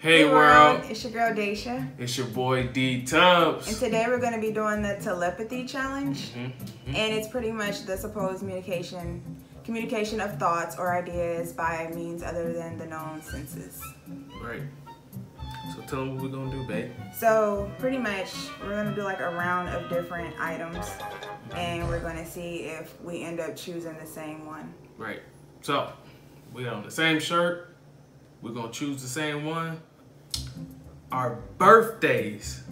Hey world, it's your girl Daisha. It's your boy D Tubbs. And today we're going to be doing the telepathy challenge. And it's pretty much the supposed communication of thoughts or ideas by means other than the known senses. Right. So tell them what we're going to do, babe. So pretty much we're going to do like a round of different items. And we're going to see if we end up choosing the same one. Right. So we're on the same shirt. We're going to choose the same one. Our birthdays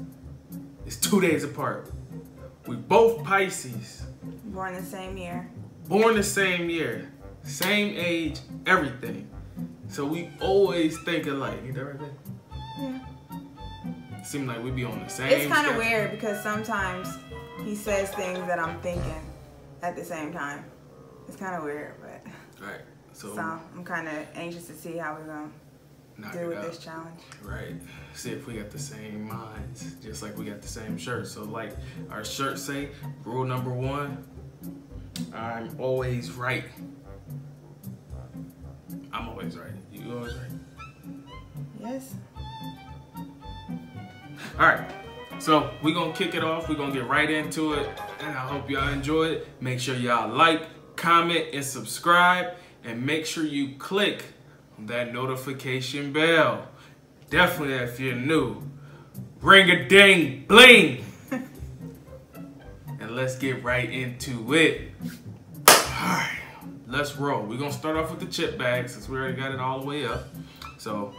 is 2 days apart. We both Pisces. Born the same year. Born the same year. Same age, everything. So we always think alike. Ain't that right, babe? Yeah. Seems like we be on the same. It's kind of weird because sometimes he says things that I'm thinking at the same time. It's kind of weird, but. All right. So I'm kind of anxious to see how we're going to do with this challenge. Right. See if we got the same minds, just like we got the same shirt. So like our shirt say, rule number one, I'm always right. I'm always right. You always right. Yes. All right. So we're going to kick it off. We're going to get right into it. And I hope y'all enjoy it. Make sure y'all like, comment, and subscribe. And make sure you click that notification bell. Definitely if you're new. Ring a ding bling. And let's get right into it. Alright, let's roll. We're gonna start off with the chip bag since we already got it all the way up. So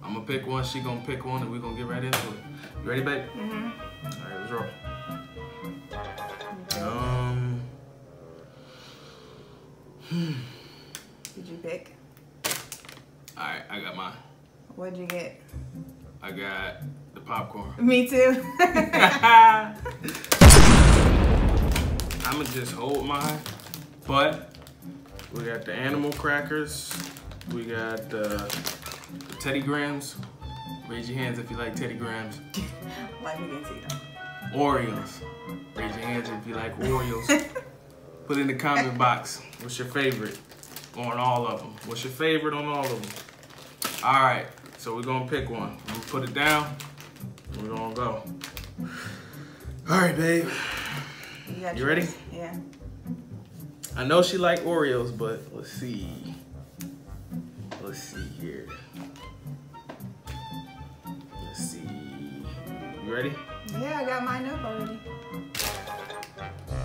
I'm gonna pick one, she gonna pick one, and we're gonna get right into it. You ready, babe? Alright, let's roll. Did you pick? Alright, I got mine. What'd you get? I got the popcorn. Me too. I'ma just hold mine, but we got the animal crackers, we got the Teddy Grahams. Raise your hands if you like Teddy Grahams. Like we didn't see them. Oreos. Raise your hands if you like Oreos. Put in the comment box, what's your favorite on all of them? What's your favorite on all of them? All right, so we're gonna pick one. We're gonna put it down, we're gonna go. All right, babe. You ready? Yeah. I know she likes Oreos, but let's see. Let's see here. Let's see. You ready? Yeah, I got mine up already.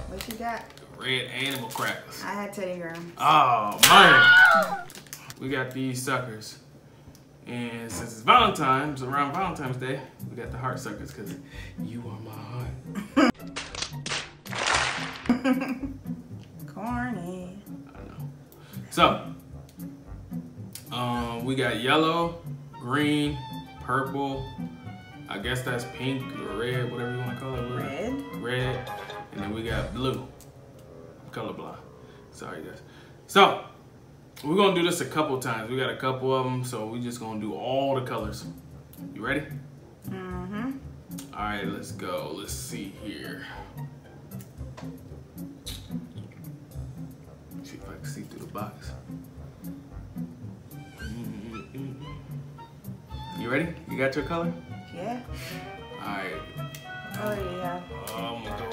What you got? Red animal crackers. I had Teddy Grahams. Oh, man. We got these suckers. And since it's Valentine's, around Valentine's Day, we got the heart suckers because you are my heart. Corny. I know. So, we got yellow, green, purple. I guess that's pink or red, whatever you want to call it. Red. Red. And then we got blue. Colorblind. Sorry, guys. So, we're going to do this a couple times. We got a couple of them, so we're just going to do all the colors. You ready? Mm-hmm. All right, let's go. Let's see here. Let's see if I can see through the box. You ready? You got your color? Yeah. All right. Oh, yeah. I'm going to go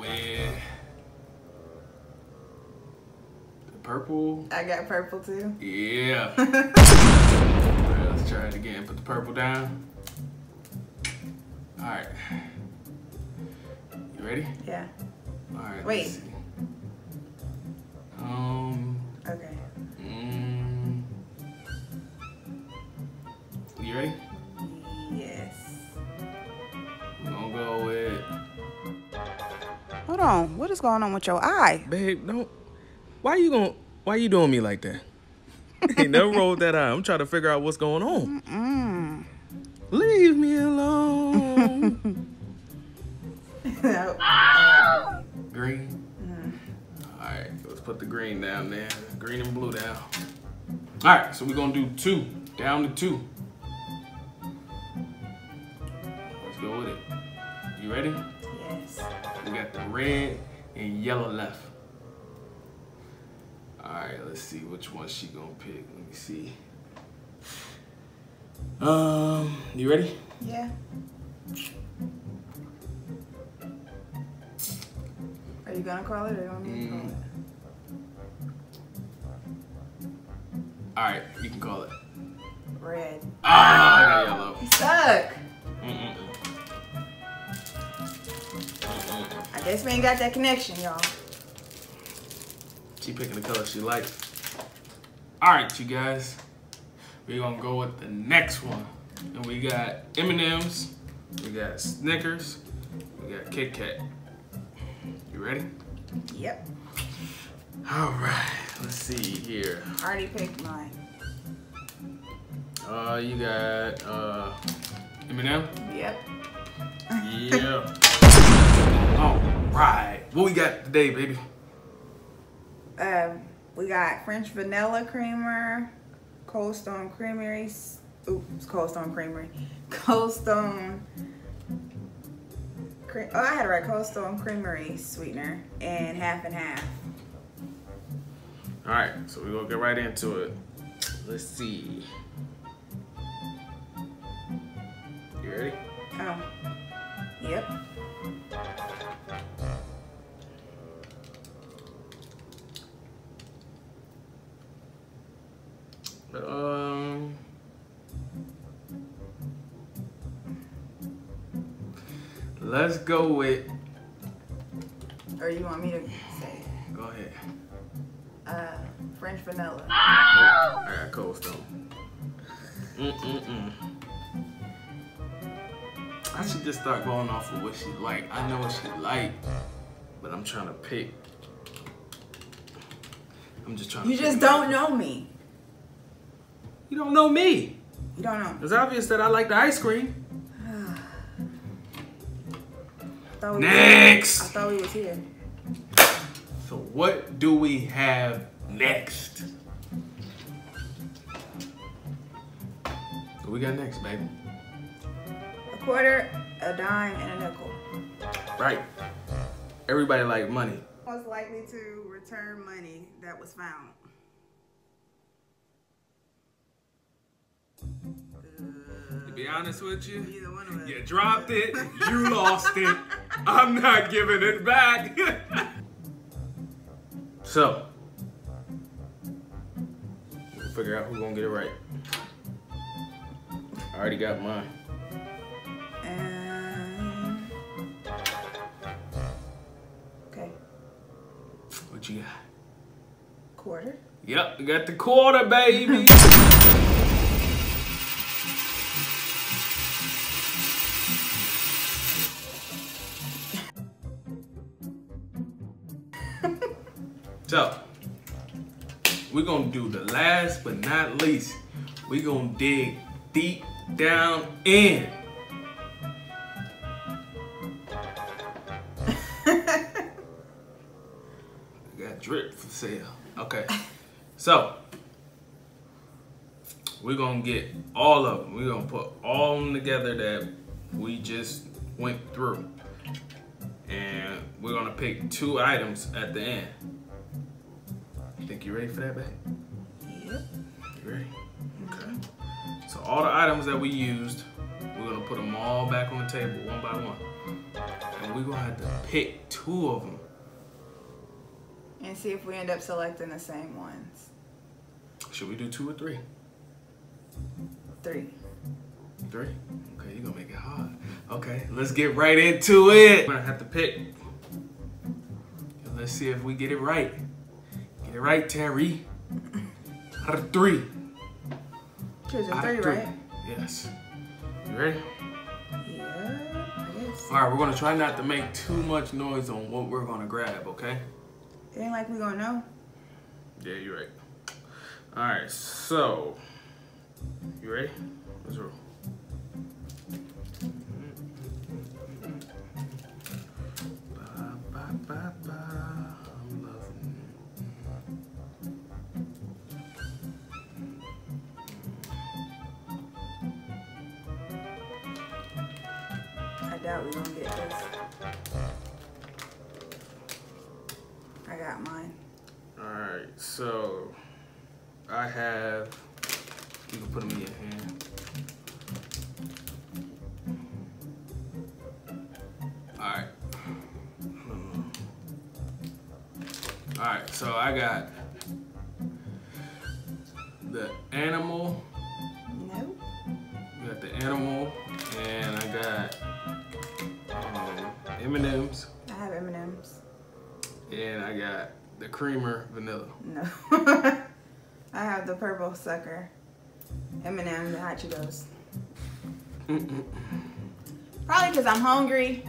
with purple. I got purple too. Yeah. Alright, let's try it again. Put the purple down. Alright. You ready? Yeah. Alright. Wait. Let's see. Okay. You ready? Yes. We're gonna go with. Hold on. What is going on with your eye? Babe, don't. Why you doing me like that? Ain't never rolled that high. I'm trying to figure out what's going on. Mm-mm. Leave me alone. Green. All right, let's put the green down there. Green and blue down. All right, so we're gonna do two. Down to two. Let's go with it. You ready? Yes. We got the red and yellow left. All right, let's see which one she gonna pick. Let me see. You ready? Yeah. Are you gonna call it or you want me to call it? All right, you can call it. Red. Ah, I got yellow. You suck. I guess we ain't got that connection, y'all. She picking the color she likes. All right, you guys. We're gonna go with the next one. And we got M&M's, we got Snickers, we got Kit Kat. You ready? Yep. All right, let's see here. I already picked mine. You got M&M? Yep. Yep. All right. What we got today, baby? We got French vanilla creamer, Cold Stone Creamery. Oops, Cold Stone Creamery. Cold Stone. Oh, I had to write Cold Stone Creamery sweetener and half. All right, so we're gonna get right into it. Let's see. You ready? Oh. Yep. Let's go with. Or you want me to say? Go ahead. French vanilla. Nope. I got Cold Stone. I should just start going off of what she like. I know what she like, but I'm trying to pick. I'm just trying to pick. You just don't know me. You don't know me. You don't know. It's obvious that I like the ice cream. Next! I thought we was here. So what do we have next? What we got next, baby? A quarter, a dime, and a nickel. Right. Everybody like money. Most likely to return money that was found. To be honest with you, either one of us. You dropped it, you lost it. I'm not giving it back. So, we'll figure out who's gonna get it right. I already got mine. Okay. What you got? Quarter? Yep, you got the quarter, baby. So, we're gonna do the last but not least. We're gonna dig deep down in. I got drip for sale. Okay. So, we're gonna get all of them. We're gonna put all of them together that we just went through. And we're gonna pick two items at the end. Think you ready for that, babe? Yep. You ready? Okay. So all the items that we used, we're gonna put them all back on the table one by one. And we're gonna have to pick two of them. And see if we end up selecting the same ones. Should we do two or three? Three. Three? Okay, you're gonna make it hard. Okay, let's get right into it. We're gonna have to pick. And let's see if we get it right. You're right, Terry. Out of three. Choose a three, right? Yes. You ready? Yeah, I guess. All right, we're gonna try not to make too much noise on what we're gonna grab, okay? It ain't like we gonna know. Yeah, you're right. All right, so you ready? Let's roll. I doubt we're gonna get this. I got mine. All right, so I have, you can put them in your hand. All right. All right, so I got the animal. No. I got the animal, and I got M&M's. I have M&M's. And I got the creamer vanilla. No. I have the purple sucker, M&M, the hot Cheetos. Probably because I'm hungry,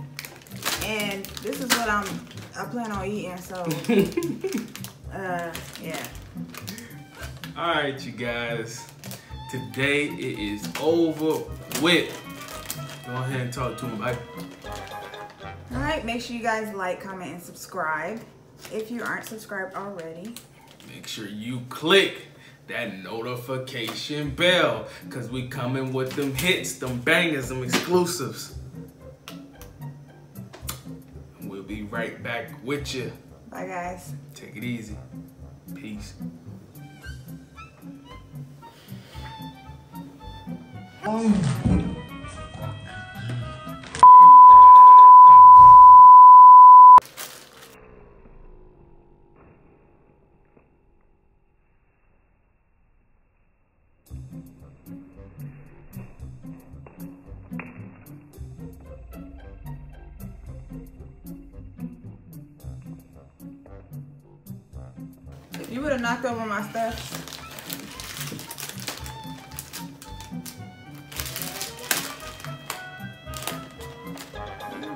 and this is what I plan on eating. So, yeah. All right, you guys. Today it is over with. Go ahead and talk to me. All right. Make sure you guys like, comment, and subscribe if you aren't subscribed already. Make sure you click that notification bell, because we coming with them hits, them bangers, them exclusives. And we'll be right back with you. Bye, guys. Take it easy. Peace. You would have knocked over my stuff.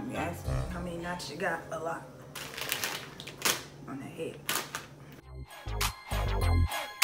You asked how many knots you got? A lot. On the head.